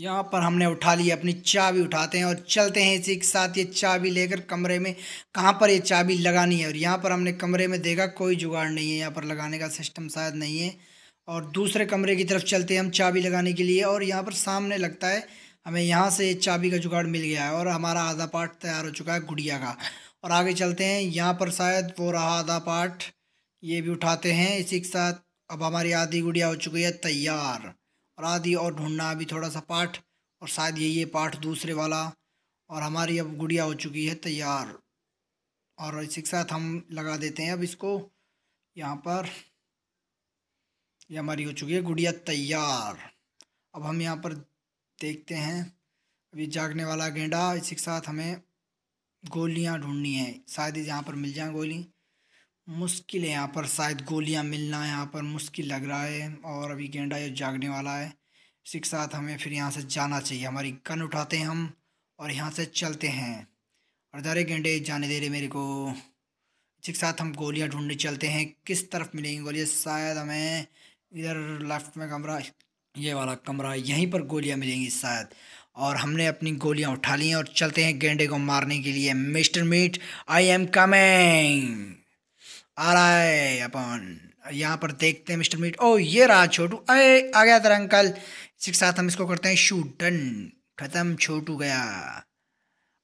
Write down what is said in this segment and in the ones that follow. यहाँ पर हमने उठा लिया अपनी चाबी, उठाते हैं और चलते हैं इसी के साथ ये चाबी लेकर कमरे में। कहाँ पर ये चाबी लगानी है, और यहाँ पर हमने कमरे में देखा कोई जुगाड़ नहीं है, यहाँ पर लगाने का सिस्टम शायद नहीं है। और दूसरे कमरे की तरफ चलते हैं हम चाबी लगाने के लिए, और यहाँ पर सामने लगता है हमें यहाँ से चाबी का जुगाड़ मिल गया है और हमारा आधा पार्ट तैयार हो चुका है गुड़िया का। और आगे चलते हैं, यहाँ पर शायद वो रहा आधा पार्ट, ये भी उठाते हैं इसी के साथ। अब हमारी आधी गुड़िया हो चुकी है तैयार, और आधी और ढूंढना अभी थोड़ा सा पार्ट, और शायद ये पार्ट दूसरे वाला, और हमारी अब गुड़िया हो चुकी है तैयार। और इसी के साथ हम लगा देते हैं अब इसको यहाँ पर, ये हमारी हो चुकी है गुड़िया तैयार। अब हम यहाँ पर देखते हैं अभी जागने वाला गेंडा, इसी के साथ हमें गोलियाँ ढूंढनी है, शायद यहाँ पर मिल जाए गोली। मुश्किल है यहाँ पर शायद गोलियाँ मिलना, यहाँ पर मुश्किल लग रहा है। और अभी गेंडा ये जागने वाला है, इसी के साथ हमें फिर यहाँ से जाना चाहिए। हमारी गन उठाते हैं हम और यहाँ से चलते हैं, और दारे गेंडे जाने दे रहे मेरे को। इसी के साथ हम गोलियाँ ढूंढने चलते हैं, किस तरफ मिलेंगी गोलियाँ, शायद हमें इधर लेफ्ट में कमरा, ये वाला कमरा, यहीं पर गोलियाँ मिलेंगी शायद। और हमने अपनी गोलियाँ उठा ली हैं और चलते हैं गेंडे को मारने के लिए। Mister Meet I am coming, आ रहा है अपन। यहाँ पर देखते हैं मिस्टर मीट, ओ ये रहा छोटू, अरे आ गया तेरा अंकल। इसी के साथ हम इसको करते हैं शूट, डन, खत्म, छोटू गया।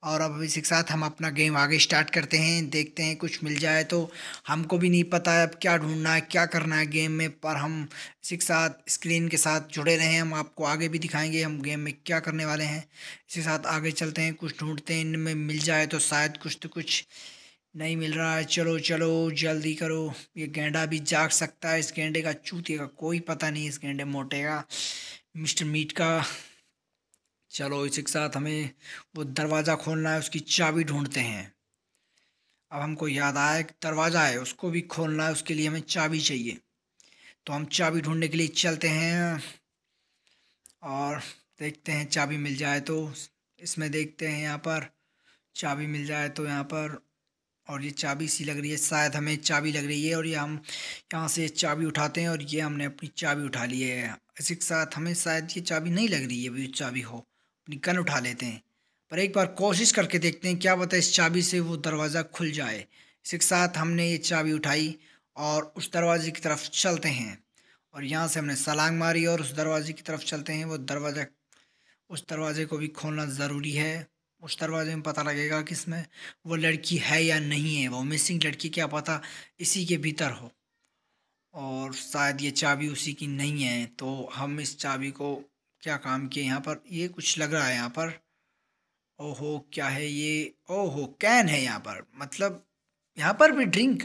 और अब इसी के साथ हम अपना गेम आगे स्टार्ट करते हैं, देखते हैं कुछ मिल जाए तो। हमको भी नहीं पता है अब क्या ढूंढना है, क्या करना है गेम में, पर हम इसी के साथ स्क्रीन के साथ जुड़े रहें, हम आपको आगे भी दिखाएंगे हम गेम में क्या करने वाले हैं। इसी के साथ आगे चलते हैं, कुछ ढूंढते हैं, इनमें मिल जाए तो शायद कुछ, तो कुछ नहीं मिल रहा है। चलो चलो जल्दी करो, ये गेंडा भी जाग सकता है, इस गेंडे का चूतिए का कोई पता नहीं, इस गेंडे मोटे का, मिस्टर मीट का। चलो इसी के साथ हमें वो दरवाज़ा खोलना है, उसकी चाबी ढूंढते हैं। अब हमको याद आया कि दरवाज़ा है, उसको भी खोलना है, उसके लिए हमें चाबी चाहिए, तो हम चाबी ढूंढने के लिए चलते हैं और देखते हैं चाबी मिल जाए तो। इसमें देखते हैं यहाँ पर चाबी मिल जाए तो, यहाँ पर, और ये चाबी सी लग रही है, शायद हमें चाबी लग रही है। और ये हम यहाँ से चाबी उठाते हैं, और ये हमने अपनी चाबी उठा ली है। इसी के साथ हमें शायद ये चाबी नहीं लग रही है, वो चाबी हो, अपनी गन उठा लेते हैं, पर एक बार कोशिश करके देखते हैं, क्या पता इस चाबी से वो दरवाज़ा खुल जाए। इसी के साथ हमने ये चाबी उठाई और उस दरवाजे की तरफ चलते हैं, और यहाँ से हमने छलांग मारी और उस दरवाजे की तरफ चलते हैं। वो दरवाज़ा, उस दरवाजे को भी खोलना ज़रूरी है, उस दरवाजे में पता लगेगा कि इसमें वो लड़की है या नहीं है, वो मिसिंग लड़की, क्या पता इसी के भीतर हो। और शायद ये चाबी उसी की नहीं है, तो हम इस चाबी को क्या काम किए। यहाँ पर ये कुछ लग रहा है, यहाँ पर ओहो क्या है ये, ओहो कैन है यहाँ पर, मतलब यहाँ पर भी ड्रिंक,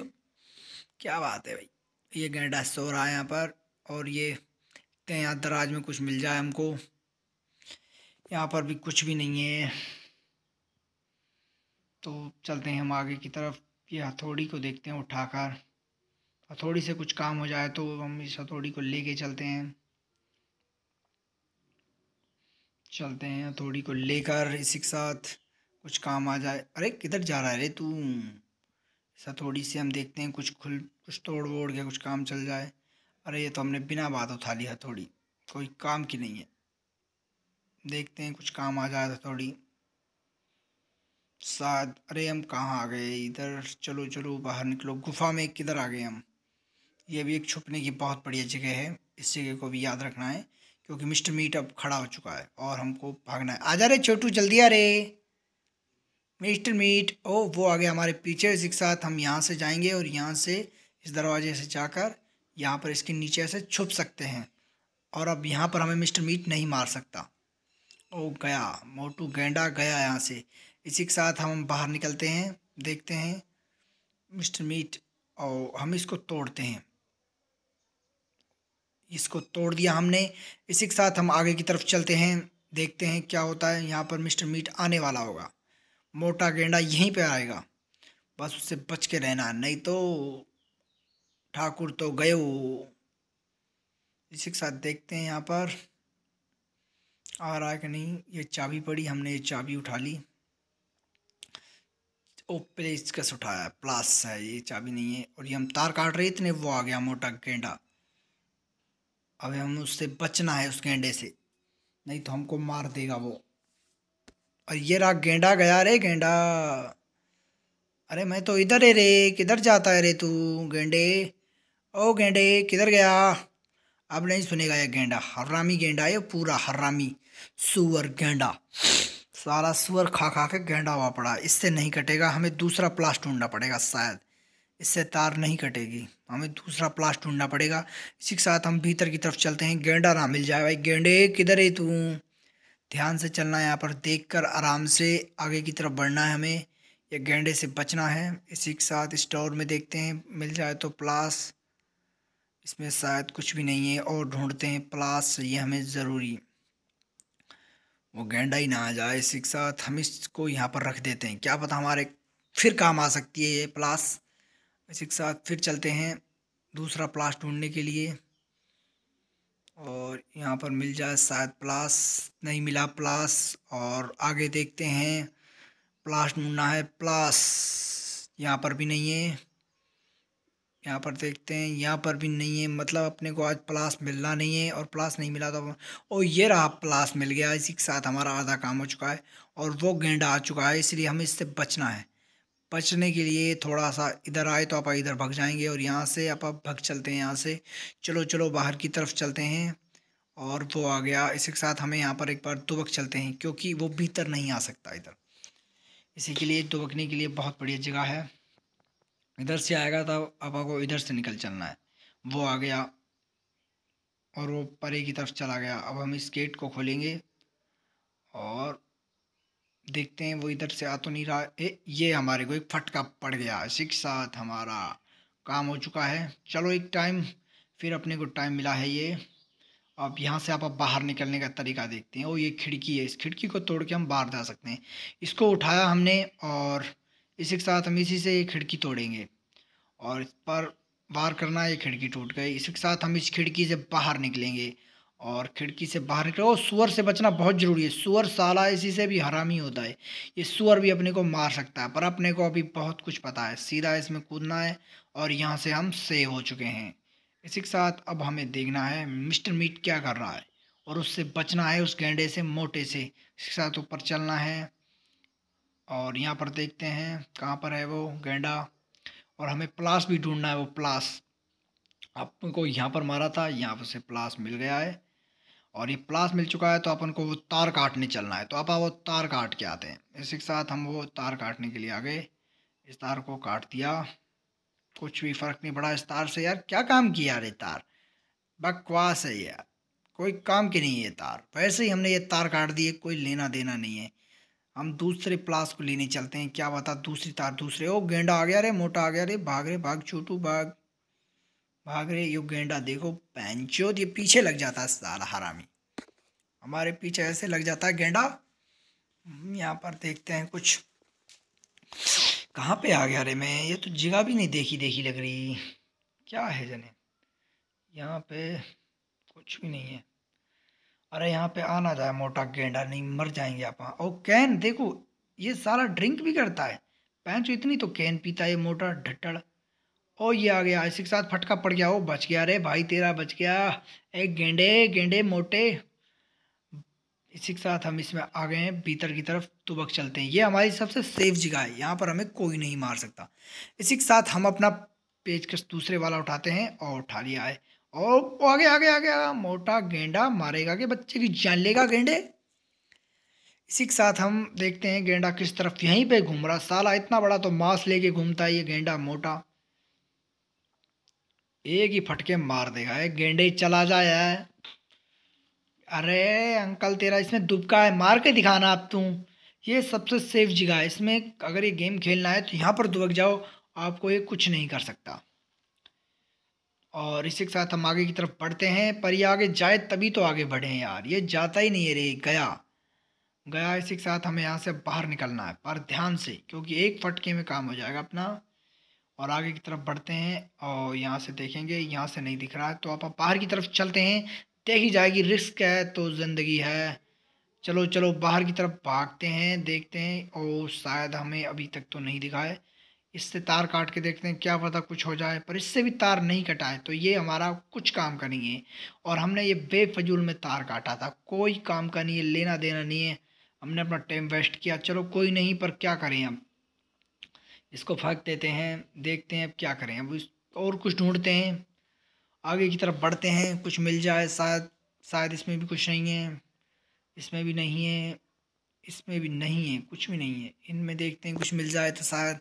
क्या बात है भाई। ये गेंडा सो रहा है यहाँ पर, और ये यहाँ दराज में कुछ मिल जाए हमको, यहाँ पर भी कुछ भी नहीं है। तो चलते हैं हम आगे की तरफ, ये हथौड़ी को देखते हैं उठाकर, हथौड़ी से कुछ काम हो जाए तो हम इस हथौड़ी को लेके चलते हैं। चलते हैं हथौड़ी को लेकर, इसी के साथ कुछ काम आ जाए। अरे किधर जा रहा है रे तू, इस हथौड़ी से हम देखते हैं कुछ कुछ तोड़ वोड़ के कुछ काम चल जाए। अरे ये तो हमने बिना बात उठा ली हथौड़ी, कोई काम की नहीं है, देखते हैं कुछ काम आ जाए हथौड़ी शायद। अरे हम कहाँ आ गए, इधर चलो चलो बाहर निकलो, गुफा में किधर आ गए हम। ये भी एक छुपने की बहुत बढ़िया जगह है, इस जगह को भी याद रखना है, क्योंकि मिस्टर मीट अब खड़ा हो चुका है और हमको भागना है। आ जा रे छोटू जल्दी आ रे मिस्टर मीट, ओ वो आ गया हमारे पीछे। इसी के साथ हम यहाँ से जाएंगे और यहाँ से इस दरवाजे से जाकर यहाँ पर इसके नीचे ऐसे छुप सकते हैं, और अब यहाँ पर हमें मिस्टर मीट नहीं मार सकता। ओ गया मोटू गेंडा गया यहाँ से। इसी के साथ हम बाहर निकलते हैं, देखते हैं मिस्टर मीट, और हम इसको तोड़ते हैं, इसको तोड़ दिया हमने। इसी के साथ हम आगे की तरफ चलते हैं, देखते हैं क्या होता है। यहाँ पर मिस्टर मीट आने वाला होगा, मोटा गेंडा यहीं पे आएगा, बस उससे बच के रहना, नहीं तो ठाकुर तो गए हो। इसी के साथ देखते हैं यहाँ पर आ रहा है कि नहीं। ये चाबी पड़ी, हमने ये चाबी उठा ली, ओ पेचकस उठाया, प्लास है, ये चाबी नहीं है। और ये हम तार काट रहे, इतने वो आ गया मोटा गेंडा, अब हम उससे बचना है, उस गेंडे से। नहीं तो हमको मार देगा वो। और ये रहा गेंडा, गया रे गेंडा। अरे मैं तो इधर है रे, किधर जाता है रे तू गेंडे? ओ गेंडे किधर गया? अब नहीं सुनेगा ये गेंडा, हरामी गेंडा है पूरा, हरामी सुअर गेंडा। सारा सुअर खा खा के गेंडा हुआ पड़ा। इससे नहीं कटेगा, हमें दूसरा प्लास ढूंढना पड़ेगा। शायद इससे तार नहीं कटेगी, हमें दूसरा प्लास ढूंढना पड़ेगा। इसी के साथ हम भीतर की तरफ चलते हैं, गेंडा ना मिल जाए। भाई गेंडे किधर है तू? ध्यान से चलना है, यहाँ पर देखकर आराम से आगे की तरफ बढ़ना है हमें, या गेंडे से बचना है। इसी के साथ स्टोर में देखते हैं, मिल जाए तो प्लास। इसमें शायद कुछ भी नहीं है, और ढूंढते हैं प्लास। ये हमें ज़रूरी, वो गेंडा ही ना आ जाए। इसी के साथ हम इसको यहाँ पर रख देते हैं, क्या पता हमारे फिर काम आ सकती है ये प्लास। इसी के साथ फिर चलते हैं दूसरा प्लास ढूंढने के लिए, और यहाँ पर मिल जाए शायद प्लास। नहीं मिला प्लास, और आगे देखते हैं, प्लास ढूंढना है। प्लास यहाँ पर भी नहीं है, यहाँ पर देखते हैं, यहाँ पर भी नहीं है। मतलब अपने को आज प्लास मिलना नहीं है, और प्लास नहीं मिला तो। और ये रहा, प्लास मिल गया। इसी के साथ हमारा आधा काम हो चुका है, और वो गेंडा आ चुका है, इसलिए हमें इससे बचना है। बचने के लिए थोड़ा सा इधर आए तो आप इधर भाग जाएंगे, और यहाँ से आप भाग चलते हैं यहाँ से। चलो चलो बाहर की तरफ चलते हैं, और वो आ गया। इसी के साथ हमें यहाँ पर एक बार दुबक चलते हैं, क्योंकि वो भीतर नहीं आ सकता इधर। इसी के लिए दुबकने के लिए बहुत बढ़िया जगह है। इधर से आएगा तो अब आपको इधर से निकल चलना है। वो आ गया, और वो परे की तरफ चला गया। अब हम इस गेट को खोलेंगे, और देखते हैं वो इधर से आ तो नहीं रहा। ये हमारे को एक फटका पड़ गया। इसी के साथ हमारा काम हो चुका है। चलो एक टाइम फिर अपने को टाइम मिला है ये। अब यहाँ से आप बाहर निकलने का तरीका देखते हैं। ओ ये खिड़की है, इस खिड़की को तोड़ के हम बाहर जा सकते हैं। इसको उठाया हमने, और इसी के साथ हम इसी से ये खिड़की तोड़ेंगे, और इस पर वार करना। ये खिड़की टूट गई। इसी के साथ हम इस खिड़की से बाहर निकलेंगे, और खिड़की से बाहर निकले। और सुअर से बचना बहुत ज़रूरी है। सुअर साला इसी से भी हरामी होता है। ये सुअर भी अपने को मार सकता है, पर अपने को अभी बहुत कुछ पता है। सीधा इसमें कूदना है, और यहाँ से हम सेव हो चुके हैं। इसी के साथ अब हमें देखना है मिस्टर मीट क्या कर रहा है, और उससे बचना है, उस गेंडे से, मोटे से। इसके साथ ऊपर चलना है, और यहाँ पर देखते हैं कहाँ पर है वो गेंडा। और हमें प्लास भी ढूंढना है। वो प्लास अपन को यहाँ पर मारा था, यहाँ पर से प्लास मिल गया है, और ये प्लास मिल चुका है। तो अपन को वो तार काटने चलना है, तो आप वो तार काट के आते हैं। इसी के साथ हम वो तार काटने के लिए आ गए। इस तार को काट दिया, कुछ भी फ़र्क नहीं पड़ा इस तार से। यार क्या काम किया यार, ये तार बकवास है यार, कोई काम की नहीं है ये तार। वैसे ही हमने ये तार काट दी है, कोई लेना देना नहीं है। हम दूसरे प्लास को लेने चलते हैं, क्या बता दूसरी तार दूसरे। ओ गेंडा आ गया रे, मोटा आ गया रे, भाग रे भाग छोटू, भाग भाग रे। यो गेंडा देखो पैंचो, ये पीछे लग जाता है सारा हरामी, हमारे पीछे ऐसे लग जाता है गेंडा। यहाँ पर देखते हैं कुछ, कहाँ पे आ गया रे मैं? ये तो जगह भी नहीं देखी देखी लग रही, क्या है जने? यहाँ पे कुछ भी नहीं है। अरे यहाँ पे आना जाए मोटा गेंडा, नहीं मर जाएंगे आप। और कैन देखो, ये सारा ड्रिंक भी करता है पैंचो, इतनी तो कैन पीता है मोटा ढट्टड़। और ये आ गया, इसी के साथ फटका पड़ गया। ओ बच गया रे भाई, तेरा बच गया। ए गेंडे, गेंडे मोटे। इसी के साथ हम इसमें आ गए हैं, भीतर की तरफ तुबक चलते हैं। ये हमारी सबसे सेफ जगह है, यहाँ पर हमें कोई नहीं मार सकता। इसी के साथ हम अपना पेचकश दूसरे वाला उठाते हैं, और उठा लिया है। और आगे आगे आगे मोटा गेंडा मारेगा के बच्चे की जान लेगा गेंडे। इसी के साथ हम देखते हैं गेंडा किस तरफ, यहीं पे घूम रहा साला। इतना बड़ा तो मांस लेके घूमता है ये गेंडा मोटा, एक ही फटके मार देगा। ये गेंडे चला जाए। अरे अंकल तेरा इसमें दुबका है, मार के दिखाना आप तू। ये सबसे सेफ जगह है, इसमें अगर ये गेम खेलना है तो यहाँ पर दुबक जाओ, आपको ये कुछ नहीं कर सकता। और इसी के साथ हम आगे की तरफ बढ़ते हैं, पर ये आगे जाए तभी तो आगे बढ़े यार, ये जाता ही नहीं है रे। गया गया। इसी के साथ हमें यहाँ से बाहर निकलना है, पर ध्यान से, क्योंकि एक फटके में काम हो जाएगा अपना। और आगे की तरफ बढ़ते हैं, और यहाँ से देखेंगे, यहाँ से नहीं दिख रहा है तो आप बाहर की तरफ चलते हैं। देखी जाएगी, रिस्क है तो ज़िंदगी है। चलो चलो बाहर की तरफ भागते हैं, देखते हैं। और शायद हमें अभी तक तो नहीं दिखा है। इससे तार काट के देखते हैं, क्या पता कुछ हो जाए। पर इससे भी तार नहीं कटा है तो ये हमारा कुछ काम का नहीं है। और हमने ये बेफजूल में तार काटा था, कोई काम का नहीं है, लेना देना नहीं है, हमने अपना टाइम वेस्ट किया। चलो कोई नहीं, पर क्या करें, हम इसको फेंक देते हैं, देखते हैं अब क्या करें। अब और कुछ ढूंढते हैं, आगे की तरफ बढ़ते हैं, कुछ मिल जाए शायद। शायद इसमें भी कुछ नहीं है, इसमें भी नहीं है, इसमें भी नहीं है, कुछ भी नहीं है। इनमें देखते हैं कुछ मिल जाए तो शायद।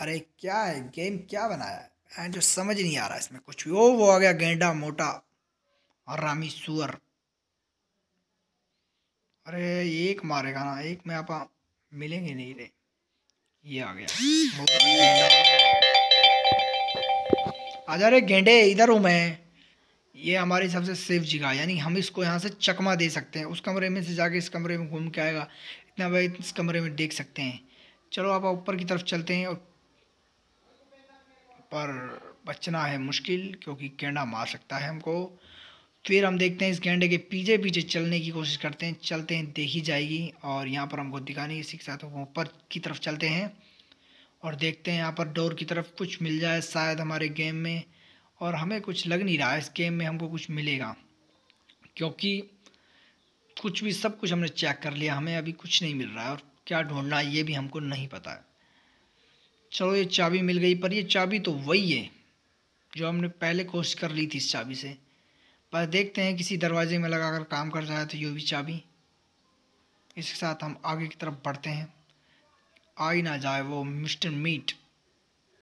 अरे क्या है, गेम क्या बनाया है जो समझ नहीं आ रहा इसमें कुछ भी। वो आ गया गेंडा मोटा और रामी सुअर। अरे एक मारेगा ना, एक में आप मिलेंगे नहीं रे। ये आ गया, आजा रे गेंडे, इधर हूँ मैं। ये हमारी सबसे सेफ जगह, यानी हम इसको यहाँ से चकमा दे सकते हैं। उस कमरे में से जाके इस कमरे में घूम के आएगा, इतना भाई इस कमरे में देख सकते हैं। चलो आप ऊपर की तरफ चलते हैं, और पर बचना है मुश्किल क्योंकि गेंडा मार सकता है हमको। फिर हम देखते हैं इस गेंडे के पीछे पीछे चलने की कोशिश करते हैं, चलते हैं, देखी जाएगी। और यहाँ पर हमको दिखा नहीं, इसी के साथ हम ऊपर की तरफ चलते हैं और देखते हैं यहाँ पर डोर की तरफ कुछ मिल जाए शायद हमारे गेम में। और हमें कुछ लग नहीं रहा है इस गेम में हमको कुछ मिलेगा, क्योंकि कुछ भी सब कुछ हमने चेक कर लिया, हमें अभी कुछ नहीं मिल रहा है। और क्या ढूंढना है ये भी हमको नहीं पता है। चलो ये चाबी मिल गई, पर ये चाबी तो वही है जो हमने पहले कोशिश कर ली थी इस चाबी से। पर देखते हैं किसी दरवाजे में लगा कर काम कर रहा है तो ये भी चाबी। इसके साथ हम आगे की तरफ बढ़ते हैं, आई ना जाए वो मिस्टर मीट।